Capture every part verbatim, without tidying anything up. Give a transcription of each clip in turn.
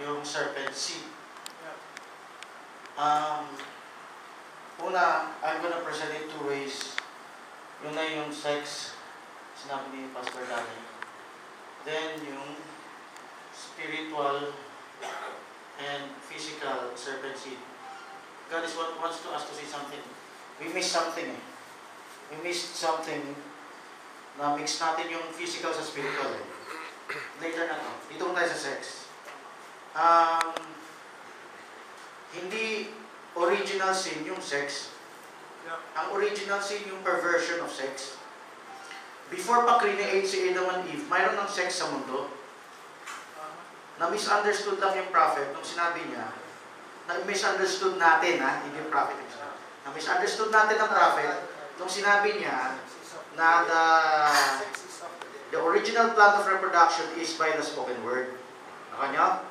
yung serpency. Um, una, I'm gonna present it two ways. Yun na yung sex, sinabi ni Pastor Danny. Then yung spiritual and physical serpency. God is what wants to us to see something. We missed something. We missed something na mix natin yung physical sa spiritual. Later na to. Dito tayo sa sex. Um, hindi original sin yung sex. Ang original sin yung perversion of sex. Before pa create si Adam and Eve, mayroon ng sex sa mundo. Na-misunderstood lang yung prophet nung sinabi niya. Na-misunderstood natin, ha? Hindi yung prophet. Na-misunderstood natin ang prophet nung sinabi niya na the, the original plan of reproduction is by the spoken word. Nakanyo?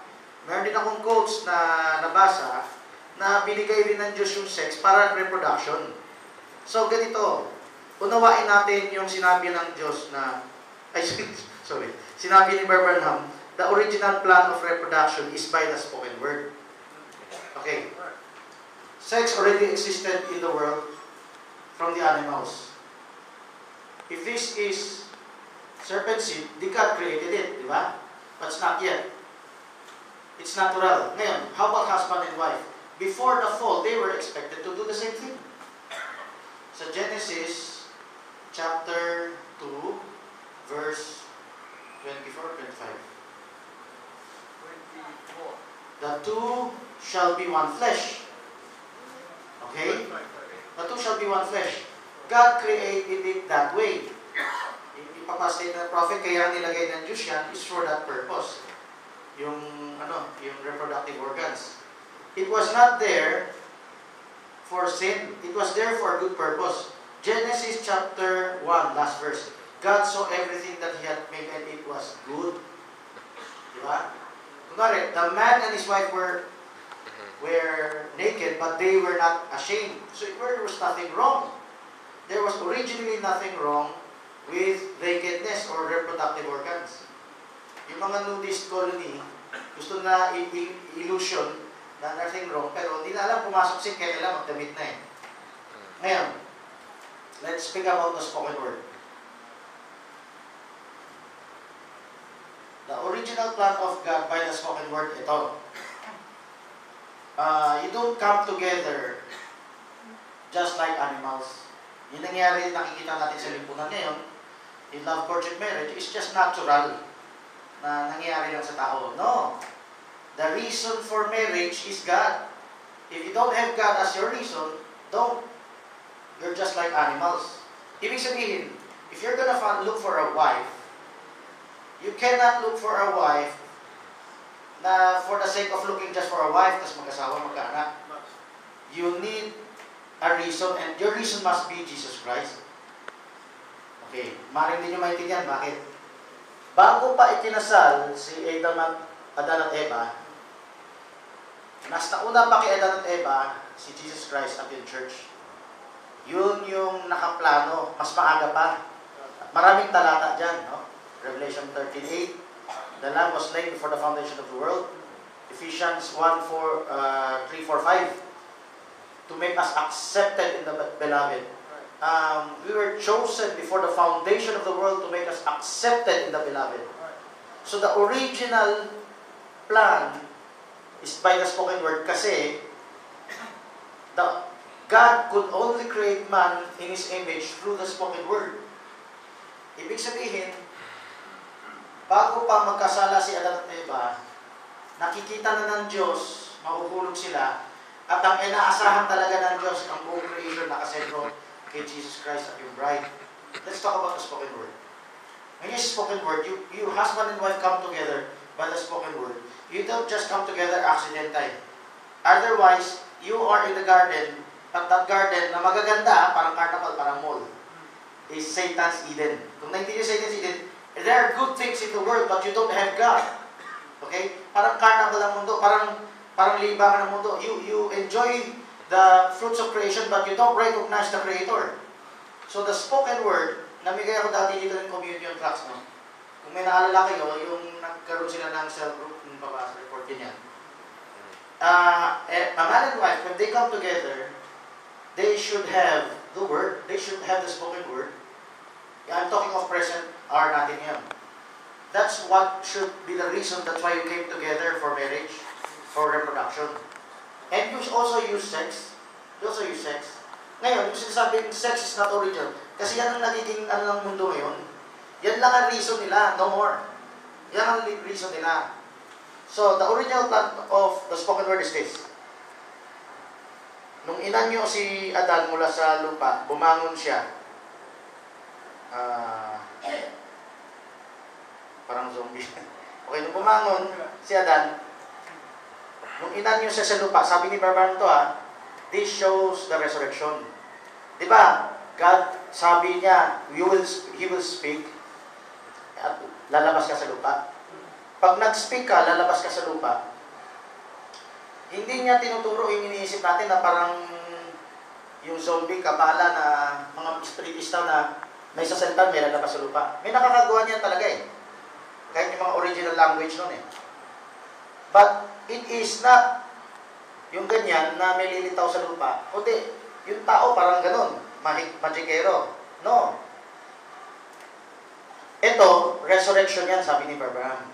Meron din akong quotes na nabasa na binigay rin ng Diyos yung sex para reproduction. So, ganito. Unawain natin yung sinabi ng Diyos na, ay, sorry, sinabi ni Barbanham, the original plan of reproduction is by the spoken word. Okay. Sex already existed in the world from the animals. If this is serpent seed, the God created it, di ba? But it's not yet. It's natural. Ngayon, how about husband and wife? Before the fall, they were expected to do the same thing. Sa Genesis, chapter two, verse twenty-four, twenty-five. The two shall be one flesh. Okay? The two shall be one flesh. God created it that way. Ipapastate ng prophet, kaya nilagay ng Diyos yan is for that purpose. Yung, ano, yung reproductive organs. It was not there for sin. It was there for good purpose. Genesis chapter one, last verse. God saw everything that He had made and it was good. Diba? Kunwari, the man and his wife were were naked but they were not ashamed. So there was nothing wrong. There was originally nothing wrong with nakedness or reproductive organs. Yung mga nudist colony, gusto na illusion na nothing wrong pero hindi na alam pumasok sin kaya nila magdamit na eh. Ngayon, let's speak about the spoken word. The original plan of God by the spoken word, ito. Uh, you don't come together just like animals. Yung nangyari, nakikita natin sa lipunan ngayon, in love, courtship, marriage, is just natural na nangyari lang sa tao. No. The reason for marriage is God. If you don't have God as your reason, don't. You're just like animals. Ibig sabihin, if you're gonna find, look for a wife, you cannot look for a wife na for the sake of looking just for a wife, tas mag-asawa, mag-anak. You need a reason, and your reason must be Jesus Christ. Okay, maring din nyo maintindihan, bakit? Bago pa itinasal si Adam at, Adan at Eva, nas nauna pa kay Adan at Eva, si Jesus Christ at yung church. Yun yung nakaplano, mas maaga pa. At maraming talata dyan, no? Revelation thirteen eight, the Lamb was slain before the foundation of the world. Ephesians one, four, three, four, five, to make us accepted in the beloved. Um, we were chosen before the foundation of the world to make us accepted in the beloved. So the original plan is by the spoken word kasi the God could only create man in His image through the spoken word. Ibig sabihin, bago pa magkasala si Adan at Eva, nakikita na ng Diyos, mahuhulog sila, at ang inaasahan talaga ng Diyos, ang buong creation nakasentro kay Jesus Christ at yung bride. Let's talk about the spoken word. When you spoken word, you, you husband and wife come together by the spoken word. You don't just come together accidentally. Otherwise, you are in the garden. At that garden na magaganda, parang carnival, parang mall, is Satan's Eden. Kung naintindihan Satan's Eden, there are good things in the world but you don't have God. Okay? Parang carnival ang mundo, parang parang libangan ang mundo. You, you enjoy the fruits of creation but you don't recognize the Creator. So the spoken word, namigay ako dati dito ng communion tracts, no? Kung may naalala kayo, yung nagkaroon sila ng cell group ng pabasa, report yun yan. Uh, eh, a man and wife, when they come together, they should have the word, they should have the spoken word. I'm talking of present hour natin yun. That's what should be the reason, that's why you came together for marriage, for reproduction. And you also use sex. You also use sex. Ngayon, yung sinasabing sex is not original. Kasi yan ang nagiging ano ng mundo ngayon. Yan lang ang reason nila, no more. Yan ang reason nila. So, the original plan of the spoken word is this. Nung inanyo si Adan mula sa lupa, bumangon siya. Ah... Uh, Parang zombie. Okay, nung bumangon si Adan, nung inanyo siya sa lupa, sabi ni Barbaran to ha, this shows the resurrection. Di ba? God, sabi niya, you will, He will speak, at lalabas ka sa lupa. Pag nag-speak ka, lalabas ka sa lupa. Hindi niya tinuturo, yung iniisip natin na parang yung zombie, kabala na mga spiritistaw na may sasentan, may lalabas sa lupa. May nakakagawa niyan talaga eh. Kahit yung mga original language nun eh. But, it is not yung ganyan na may lilitaw sa lupa. Kundi, yung tao parang ganun. Magikero. No. Ito, resurrection yan, sabi ni Abraham.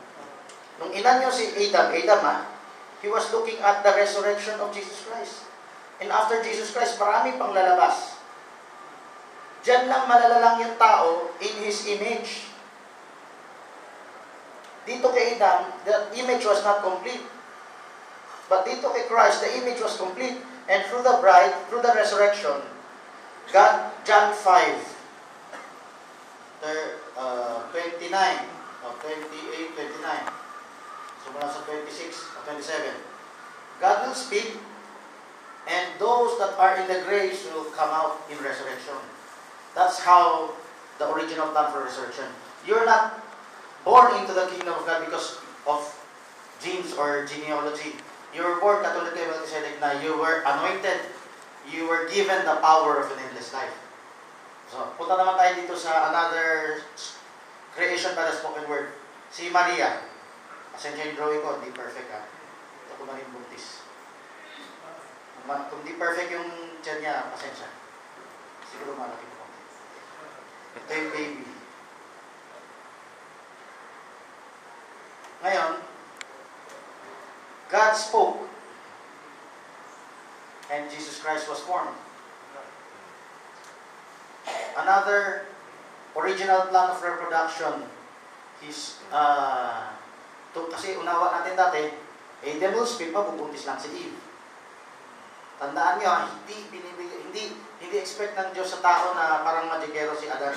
Nung inanyo si Adam, Adam ha, he was looking at the resurrection of Jesus Christ. And after Jesus Christ, marami pang lalabas. Diyan lang malalalang yung tao in His image. Dito kay Adam, the image was not complete. But dito kay Christ, the image was complete. And through the bride, through the resurrection, God, John five, twenty-nine, or twenty-eight, twenty-nine, sumula sa twenty-six, or twenty-seven, God will speak, and those that are in the graves will come out in resurrection. That's how the original plan for resurrection. You're not born into the kingdom of God because of genes or genealogy. You were born, katulad kay Melchizedek na you were anointed. You were given the power of an endless life. So, punta naman tayo dito sa another creation by the spoken word. Si Maria. Pasensya yung drawing ko, hindi perfect ha. Ito ko na rin buntis. Kung hindi perfect yung tiyan niya, pasensya. Siguro malaki po. Ito yung baby. Ngayon, God spoke and Jesus Christ was born. Another original plan of reproduction is, uh, to, kasi unawa natin dati, Adam will speak, mabubuntis lang si Eve. Tandaan nyo, hindi, binibig, hindi, hindi expect ng Diyos sa tao na parang magigero si Adan.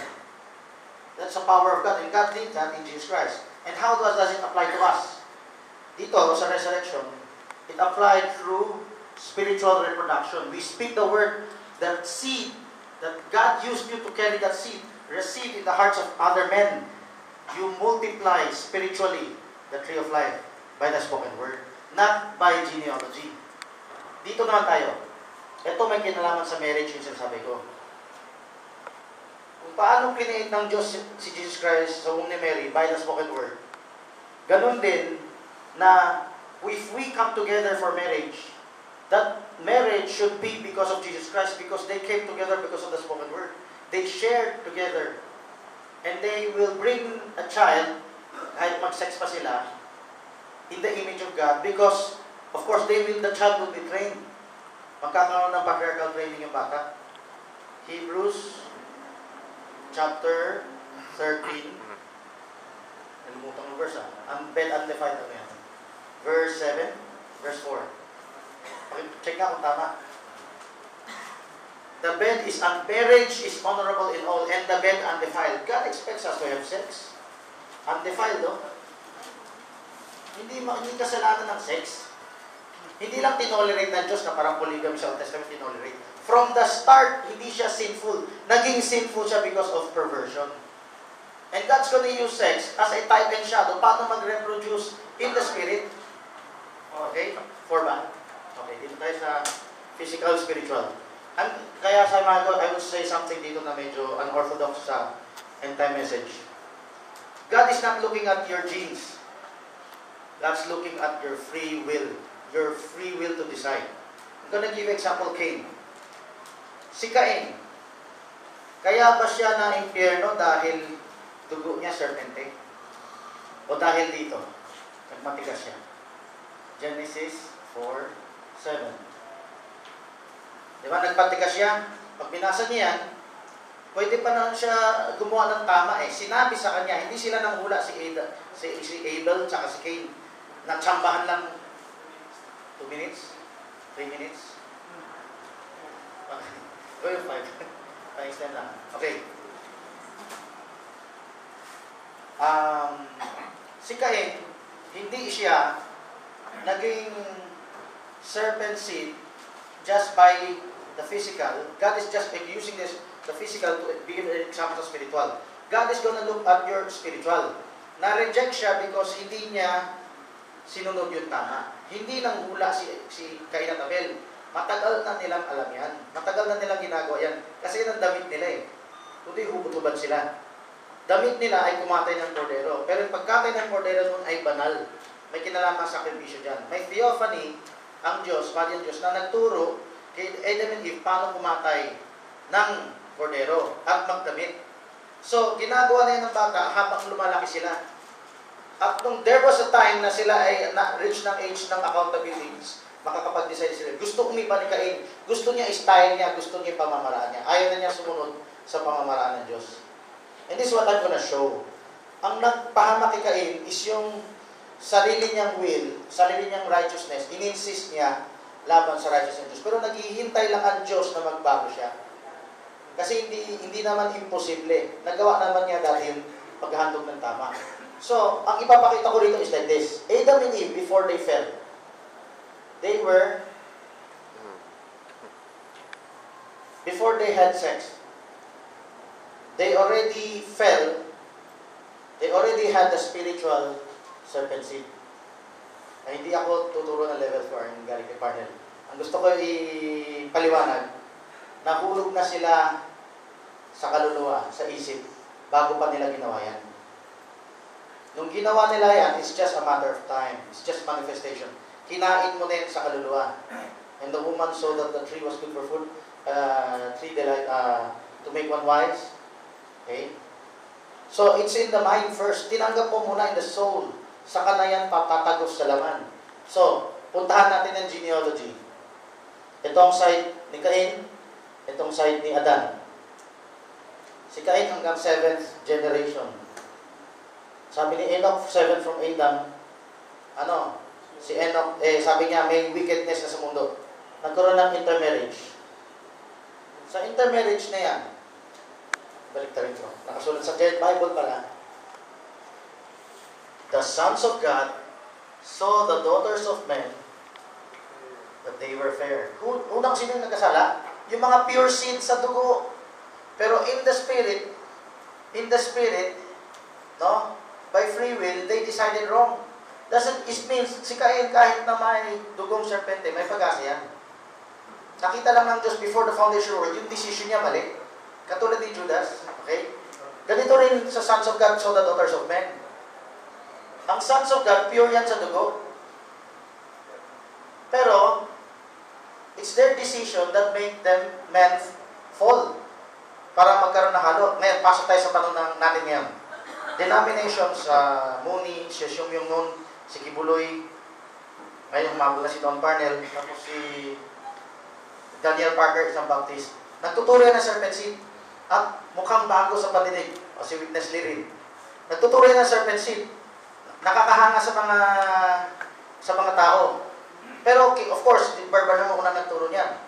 That's the power of God, and God did that in Jesus Christ. And how does it apply to us? Dito, sa resurrection, it applied through spiritual reproduction. We speak the word, that seed, that God used you to carry that seed, received in the hearts of other men. You multiply spiritually the tree of life by the spoken word, not by genealogy. Dito naman tayo. Ito may kinalaman sa marriage yung sinasabi ko. Kung paano pinait ng Diyos si Jesus Christ sa womb ni Mary by the spoken word, ganun din na if we come together for marriage, that marriage should be because of Jesus Christ, because they came together because of the spoken word. They shared together. And they will bring a child, kahit mag-sex pa sila, in the image of God, because, of course, they will, the child will be trained. Magkakaroon ng patriarchal training yung bata. Hebrews Chapter thirteen, nalumutang ng verse ah. Ang bed undefined ano yan. Verse seven, verse four. Check nga kung tama. The bed is unmarriage is honorable in all, and the bed undefiled. God expects us to have sex. Undefiled, no? Hindi, hindi kasalanan ng sex. Hindi lang tinolerate ng Diyos na parang polygamy sa Old Testament, tinolerate. From the start, hindi siya sinful. Naging sinful siya because of perversion. And God's gonna use sex as a type and shadow. Paano mag-reproduce in the spirit? Okay? For ba? Okay, dito tayo sa physical, spiritual. And kaya sa mga, I will say something dito na medyo unorthodox sa end-time message. God is not looking at your genes. God's looking at your free will. Your free will to decide. I'm gonna give example Cain. Si Cain, kaya ba siya na impyerno dahil dugo niya serpente? O dahil dito, nagmatigas siya. Genesis four seven. Diba, nagmatigas siya? Pag binasa niya yan, pwede pa naman siya gumawa ng tama eh. Sinabi sa kanya, hindi sila nang hula si Abel, si, si Abel tsaka si Cain. Nagsambahan lang two minutes? three minutes? Okay. five. Pakistan lang. Okay. Um, si Cain, hindi siya naging serpent seed just by the physical. God is just using this, the physical to be an example of spiritual. God is gonna look at your spiritual. Na-reject siya because hindi niya sinunod yung tama. Hindi nang hula si, si Cain at Abel. Matagal na nilang alam yan. Matagal na nilang ginagawa yan. Kasi yun ang damit nila eh. Kundi hubutubad sila. Damit nila ay kumatay ng kordero. Pero yung pagkatay ng kordero nun ay banal. May kinalaman sa sakripisyo dyan. May theophany ang Diyos, Mali ang Diyos, na nagturo kay Adam and Eve paano kumatay ng kordero at magdamit. So, ginagawa na yan ng bata habang lumalaki sila. At nung there was a time na sila ay na-reach ng age ng accountabilities, makakapag-decide sila. Gusto umiba ni Cain. Gusto niya style niya. Gusto niya pamamaraan niya. Ayaw na niya sumunod sa pamamaraan ng Diyos. And this is what I'm gonna show. Ang nagpahama kay Cain is yung sarili niyang will, sarili niyang righteousness. Ininsist niya laban sa righteousness ng Diyos. Pero naghihintay lang ang Diyos na magbago siya. Kasi hindi hindi naman imposible. Nagawa naman niya dahil paghahandog ng tama. So, ang ipapakita ko rito is like this. Adam and Eve, before they fell, they were, before they had sex, they already fell, they already had the spiritual serpent seed. Ay, hindi ako tuturo ng level four ng Gary K. Parnell. Ang gusto ko ipaliwanag, nahulog na sila sa kaluluwa, sa isip, bago pa nila ginawa yan. Nung ginawa nila yan, it's just a matter of time. It's just manifestation. Kinain mo na sa kaluluwa. And the woman saw that the tree was good for food, uh, tree delight, uh, to make one wise. Okay? So, it's in the mind first. Tinanggap mo muna in the soul. Saka na yan patatagos sa laman. So, puntahan natin ang genealogy. Itong side ni Cain, itong side ni Adan. Si Cain hanggang seventh generation. Sabi ni Enoch, seven from Adam, ano, si Enoch, eh, sabi niya, may wickedness na sa mundo. Nagkaroon ng intermarriage. Sa intermarriage na yan, balik tayo ito. Nakasulat sa Bible pala. The sons of God saw the daughters of men that they were fair. Unang sino yung nagkasala? Yung mga pure seed sa dugo. Pero in the spirit, in the spirit, no, by free will, they decided wrong. Doesn't, it means, si Cain, kahit na may dugong serpente, may pag-asa yan. Nakita lang ng Diyos before the foundation world, yung decision niya mali. Katulad ni Judas, okay? Ganito rin sa sons of God, so the daughters of men. Ang sons of God, pure yan sa dugo. Pero, it's their decision that make them men fall. Para magkaroon na halo. Ngayon, pasok tayo sa tanong ng natin ngayon. Denominations sa uh, Muni, si Syumyong Nun, si Kibuloy, ngayon humabol na si Don Parnell, tapos si Daniel Parker, isang Baptist. Nagtuturo yan ng serpent seed at mukhang bago sa paninig, o si Witness Lirin. Nagtuturo yan ng serpent seed. Nakakahanga sa mga sa mga tao. Pero okay, of course, yung barbar naman unang nagturo niyan.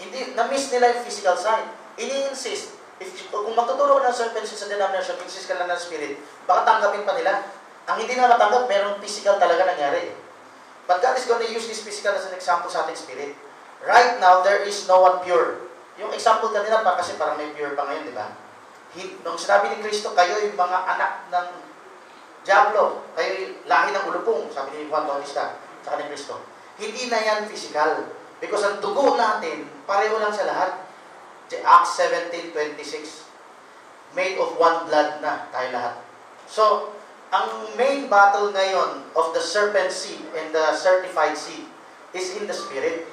Hindi, na-miss nila yung physical side. Ini-insist. If, kung magtuturo ka ng serpent seed sa denomination, insist ka lang ng spirit, baka tanggapin pa nila. Ang hindi na matanggap, merong physical talaga nangyari. But God is gonna use this physical as an example sa ating spirit. Right now, there is no one pure. Yung example kanina pa, kasi parang may pure pa ngayon, di ba? Nung sinabi ni Kristo, kayo yung mga anak ng Diablo, kayo yung lahi ng ulupong, sabi ni Juan Bautista, saka ni Kristo. Hindi na yan physical. Because ang dugo natin, pareho lang sa lahat. Acts seventeen twenty-six, made of one blood na tayo lahat. So, ang main battle ngayon of the serpent seed and the certified seed is in the spirit.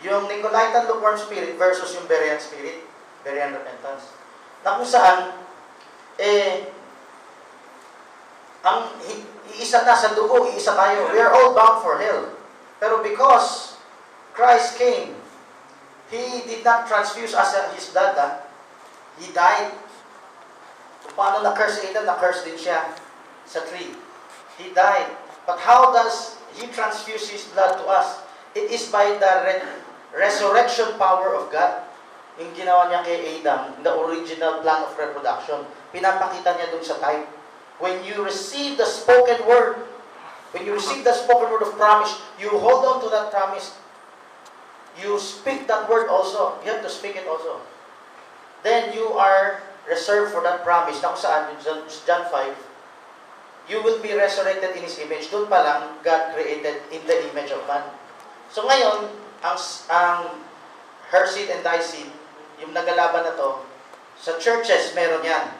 Yung Nicolaitan lukewarm spirit versus yung Berean spirit, Berean repentance. Na kung saan, eh, ang iisa na sa dugo, iisa tayo. We are all bound for hell. Pero because Christ came, He did not transfuse us His blood. Ah. He died. Paano na-curse Adam? Na-curse din siya sa tree. He died. But how does He transfuse His blood to us? It is by the re resurrection power of God. Yung ginawa niya kay Adam, the original plan of reproduction. Pinapakita niya dun sa type. When you receive the spoken word, when you receive the spoken word of promise, you hold on to that promise. You speak that word also. You have to speak it also. Then you are reserved for that promise. Na kung saan, John five, you will be resurrected in His image. Doon pa lang, God created in the image of man. So ngayon, ang, ang her seed and thy seed, yung nagalaban na to, sa churches, meron yan.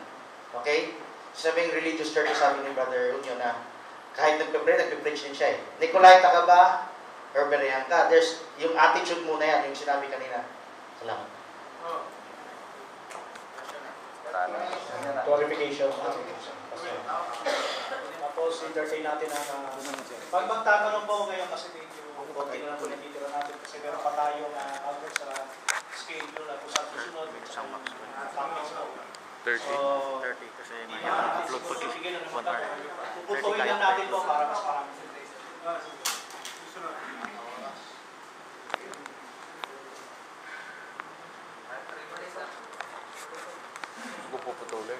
Okay? Sabing religious churches, sabi ni Brother Unyo na, kahit nagpe-pray, nagpe-preach din siya eh. Nicolaita ka ba? Or Berean ka? There's, yung attitude muna yan, yung sinabi kanina. Salamat. Oh. Qualification. Qualification. Tapos, entertain natin ang uh, pag magtatanong po ngayon kasi medyo konti na lang po natitira natin kasi meron pa tayo na uh, outlet sa schedule at usap susunod at uh, topics po. thirty, thirty kasi may upload po dito. Puputuin lang natin po para mas parang susunod. Puputuloy.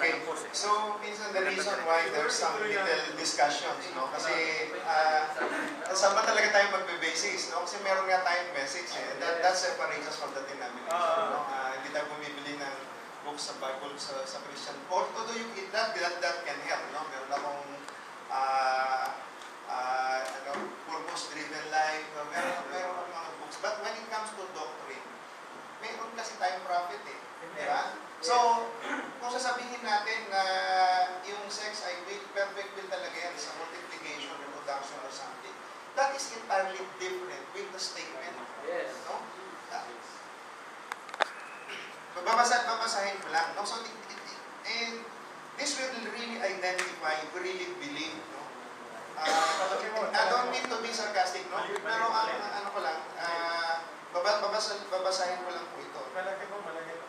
Okay, so minsan the reason why there's some little discussions, no? Kasi uh, saan ba talaga tayo magbe-basis, no? Kasi meron nga tayong message, eh. That, that separates us from the denomination, no? Uh, hindi tayo bumibili ng books sa Bible, sa, sa Christian. Although you eat that, that, that can help, no? Meron akong uh, uh, ano, purpose-driven life, meron akong mga books. But when it comes to doctrine, meron kasi tayong prophet, eh. Diba? So, kung sasabihin natin na yung sex ay will, perfect will talaga yan sa multiplication, reproduction, or something, that is entirely different with the statement. Yes. No? Babasa, babasahin mo lang. No? So, and this will really identify, really believe. No? Uh, I don't mean to be sarcastic, no? Pero ang ano ko lang, uh, babasa, babasahin mo lang po ito. Malaki po, malaki po.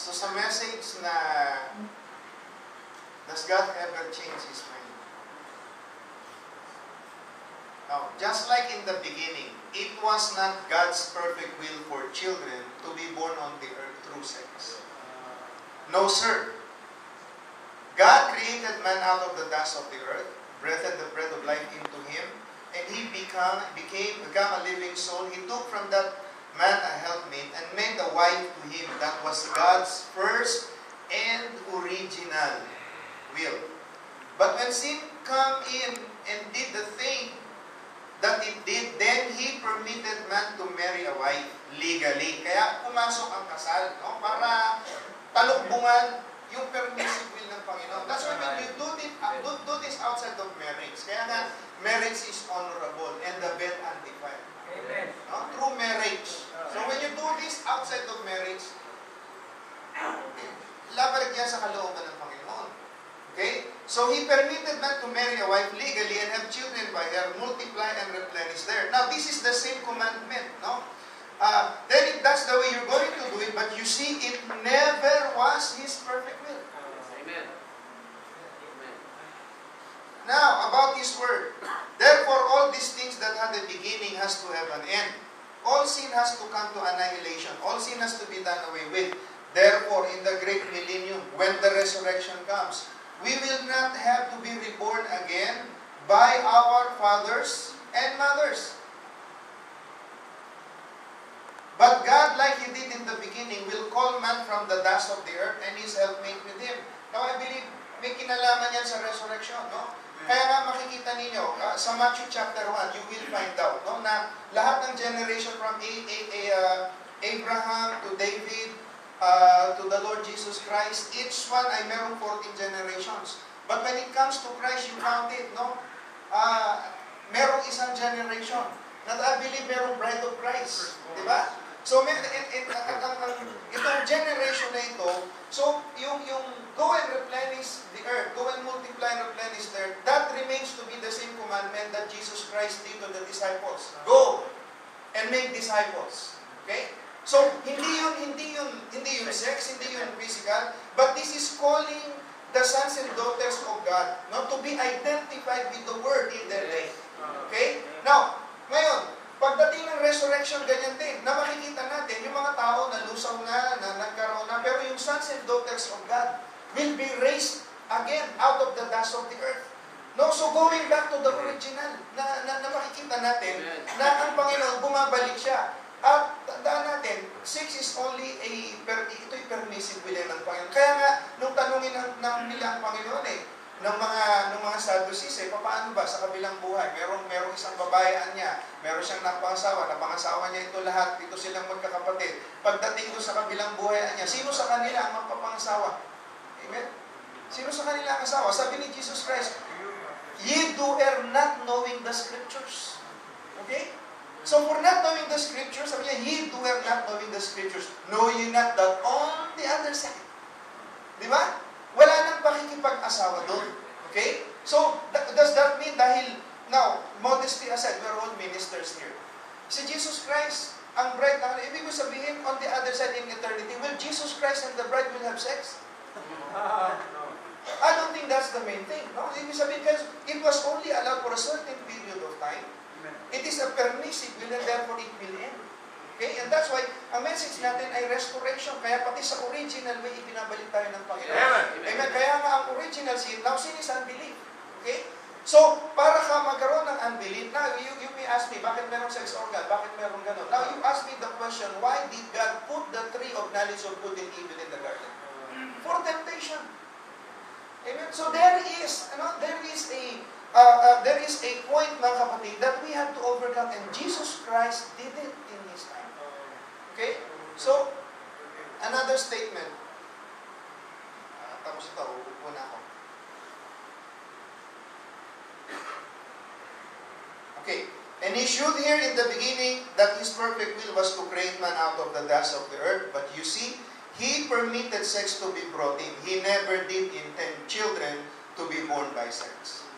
So sa message na does God ever change His mind? Now, just like in the beginning, it was not God's perfect will for children to be born on the earth through sex. No, sir. God created man out of the dust of the earth, breathed the breath of life into him, and he became, became, became a living soul. He took from that man a helpmate, and made a wife to him. That was God's first and original will. But when sin came in and did the thing that it did, then he permitted man to marry a wife legally. Kaya pumasok ang kasal, no? Para talukbungan yung permissive will ng Panginoon. That's why when you do this, do, do this outside of marriage, kaya na marriage is honorable and the bed undefiled. No? Through marriage. So when you do this outside of marriage, labarag yan sa kalooban ng Panginoon. Okay? So He permitted man to marry a wife legally and have children by her, multiply and replenish there. Now this is the same commandment. No? Uh, then if that's the way you're going to do it, but you see, it never was His perfect will. Amen. Amen. Now, about His word. Therefore, all these things that had a beginning has to have an end. All sin has to come to annihilation. All sin has to be done away with. Therefore, in the great millennium, when the resurrection comes, we will not have to be reborn again by our fathers and mothers. But God, like He did in the beginning, will call man from the dust of the earth and his helpmate with him. Now, I believe may kinalaman yan sa resurrection, no? Kaya nga makikita ninyo, uh, sa Matthew chapter one, you will find out, no? Na lahat ng generation from A, A, A, uh, Abraham to David, Uh, to the Lord Jesus Christ, each one ay merong fourteen generations. But when it comes to Christ, you count it, no? Uh, merong isang generation. Not I believe merong bride of Christ. Diba? So, it, it, it, itong generation na ito, so, yung, yung go and replenish the earth, go and multiply and replenish the earth, that remains to be the same commandment that Jesus Christ did to the disciples. Go and make disciples. Okay? So, hindi yun, hindi yun, hindi yun sex, hindi yun physical, but this is calling the sons and daughters of God, not to be identified with the Word in their day. Okay? Now, ngayon, pagdating ng resurrection, ganyan din, na makikita natin, yung mga tao na lusaw na, na nagkaroon na, pero yung sons and daughters of God will be raised again out of the dust of the earth. No, so going back to the original, na, na, na makikita natin, na ang Panginoon, bumabalik siya. At tandaan natin, six is only a, ito'y permissive within ng Panginoon. Kaya nga, nung tanungin ng, ng bilang Panginoon eh, ng mga, ng mga Sadducees eh, paano ba sa kabilang buhay? Merong, merong isang babayaan niya, meron siyang napangasawa, napangasawa niya ito lahat, ito silang magkakapatid. Pagdating ko sa kabilang buhay niya, sino sa kanila ang mapapangasawa? Amen? Sino sa kanila ang asawa? Sabi ni Jesus Christ, ye do err not knowing the scriptures. Okay? So, for not knowing the scriptures, sabi niya, ye do err not knowing the scriptures, know ye not that on the other side. Di ba? Wala nang pakikipag-asawa doon. Okay? So, th- does that mean dahil, now, modesty aside, we're all ministers here. Si Jesus Christ, ang bride, ang, ibig ko sabihin, on the other side in eternity, will Jesus Christ and the bride will have sex? I don't think that's the main thing. No? Ibig sabihin, because it was only allowed for a certain period of time. It is a permissive will and therefore it will end. Okay? And that's why, ang message natin ay restoration. Kaya pati sa original, may ibinabalik tayo ng Panginoon. Amen. Amen. Kaya nga ang original sin, now sin is unbelief. Okay? So, para ka magkaroon ng unbelief, now you, you may ask me, bakit merong sex organ? Bakit merong ganun? Now you ask me the question, why did God put the tree of knowledge of good and evil in the garden? For temptation. Amen? So there is, you know, there is a Uh, uh, there is a point, mga kapatid, that we have to overcome, and Jesus Christ did it in His time. Okay? So, another statement. Uh, tapos ito, upo na ako. Okay. And He showed here in the beginning that His perfect will was to create man out of the dust of the earth. But you see, He permitted sex to be brought in. He never did intend children to be born by sex.